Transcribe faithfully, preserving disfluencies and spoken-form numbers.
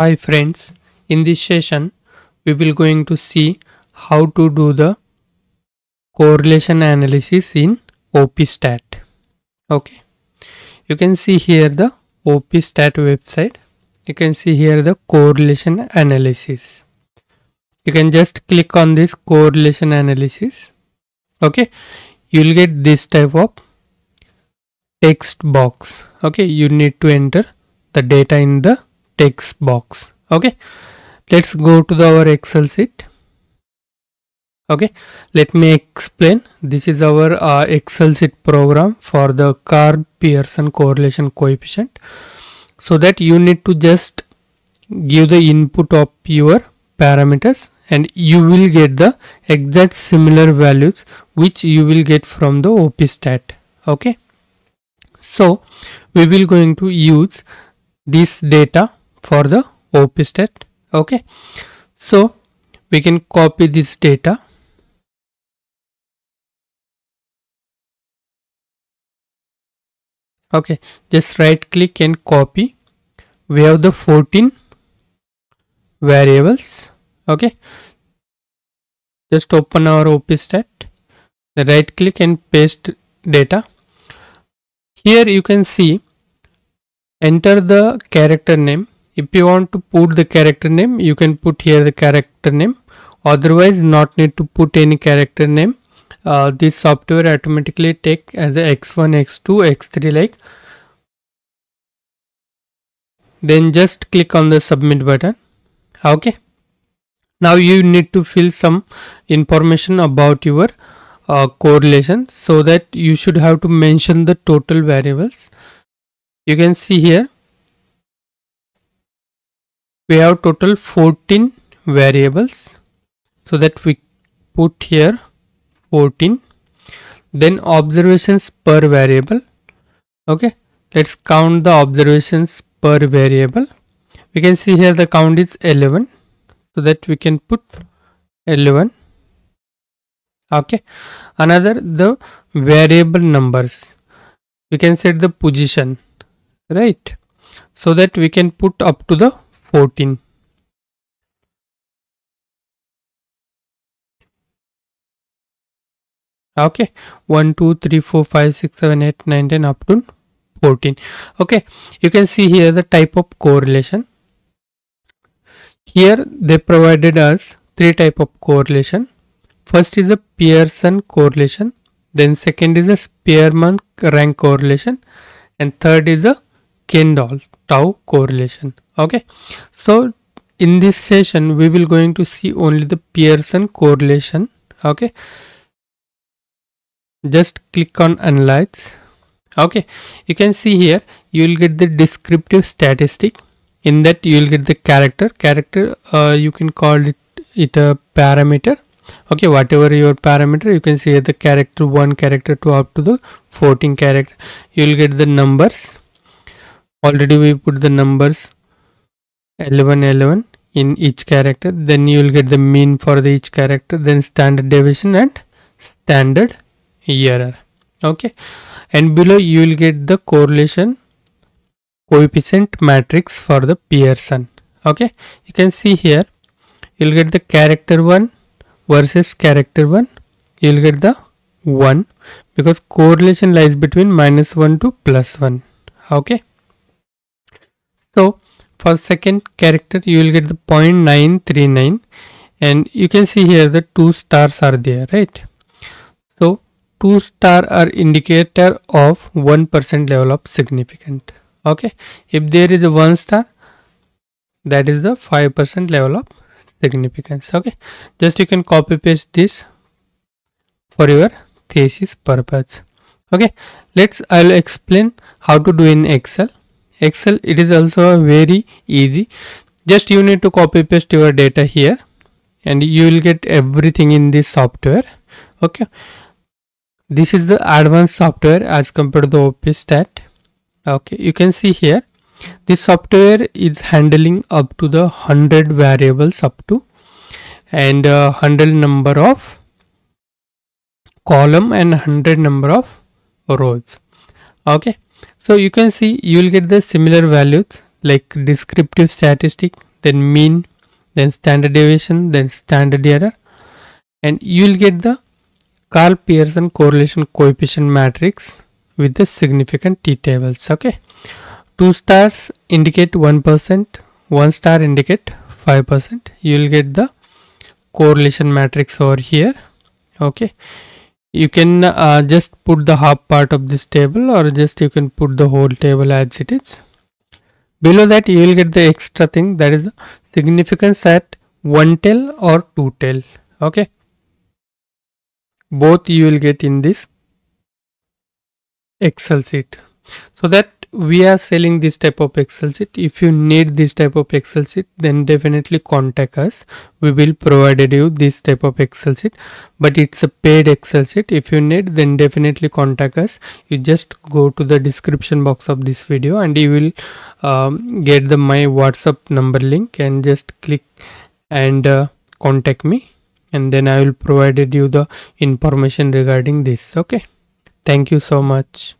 Hi friends, in this session we will going to see how to do the correlation analysis in O P STAT. Okay, you can see here the O P STAT website. You can see here the correlation analysis. You can just click on this correlation analysis. Okay, you will get this type of text box. Okay, you need to enter the data in the text box. Okay, let's go to the, our Excel sheet. Okay, let me explain. This is our uh, Excel sheet program for the Karl Pearson correlation coefficient. So that you need to just give the input of your parameters and you will get the exact similar values which you will get from the O P STAT. Okay, so we will going to use this data for the O P STAT. Okay, so we can copy this data. Okay, just right click and copy. We have the fourteen variables. Okay, just open our O P STAT, the right click and paste data. Here you can see enter the character name. If you want to put the character name, you can put here the character name, otherwise not need to put any character name. Uh, this software automatically take as a x one, x two, x three like. Then just click on the submit button. Okay, now you need to fill some information about your uh, correlation, so that you should have to mention the total variables. You can see here we have total fourteen variables, so that we put here fourteen. Then observations per variable. Okay, let's count the observations per variable. We can see here the count is eleven, so that we can put eleven. Okay, another the variable numbers. We can set the position, right, so that we can put up to the fourteen. Okay, one, two, three, four, five, six, seven, eight, nine, ten up to fourteen. Okay, you can see here the type of correlation. Here they provided us three type of correlation. First is a Pearson correlation, then second is a Spearman rank correlation, and third is a Kendall tau correlation. Okay, so in this session we will going to see only the Pearson correlation. Okay, just click on analyze. Okay, you can see here you will get the descriptive statistic. In that you will get the character character uh, you can call it it a parameter. Okay, whatever your parameter, you can see the character one, character two up to the fourteen character. You will get the numbers. Already we put the numbers eleven, eleven in each character. Then you will get the mean for the each character, then standard deviation and standard error. Okay, and below you will get the correlation coefficient matrix for the Pearson. Okay, you can see here you will get the character one versus character one. You will get the one because correlation lies between minus one to plus one. Okay, so for second character you will get the zero point nine three nine, and you can see here the two stars are there, right? So two star are indicator of one percent level of significant. Okay, if there is a one star, that is the five percent level of significance. Okay, just you can copy paste this for your thesis purpose. Okay, let's I'll explain how to do in Excel. Excel it is also very easy. Just you need to copy paste your data here and you will get everything in this software. Okay, this is the advanced software as compared to the O P STAT. Okay, you can see here this software is handling up to the one hundred variables up to and uh, one hundred number of column and one hundred number of rows. Okay, so you can see you will get the similar values like descriptive statistic, then mean, then standard deviation, then standard error, and you will get the Karl Pearson correlation coefficient matrix with the significant t tables. Okay, two stars indicate one percent, one star indicate five percent. You will get the correlation matrix over here. Okay, you can uh, just put the half part of this table, or just you can put the whole table as it is. Below that you will get the extra thing, that is the significance at one tail or two tail. Okay, both you will get in this Excel sheet. So that we are selling this type of Excel sheet. If you need this type of Excel sheet, then definitely contact us. We will provide you this type of Excel sheet, but it's a paid Excel sheet. If you need, then definitely contact us. You just go to the description box of this video and you will um, get the my WhatsApp number link, and just click and uh, contact me, and then I will provide you the information regarding this. Okay, thank you so much.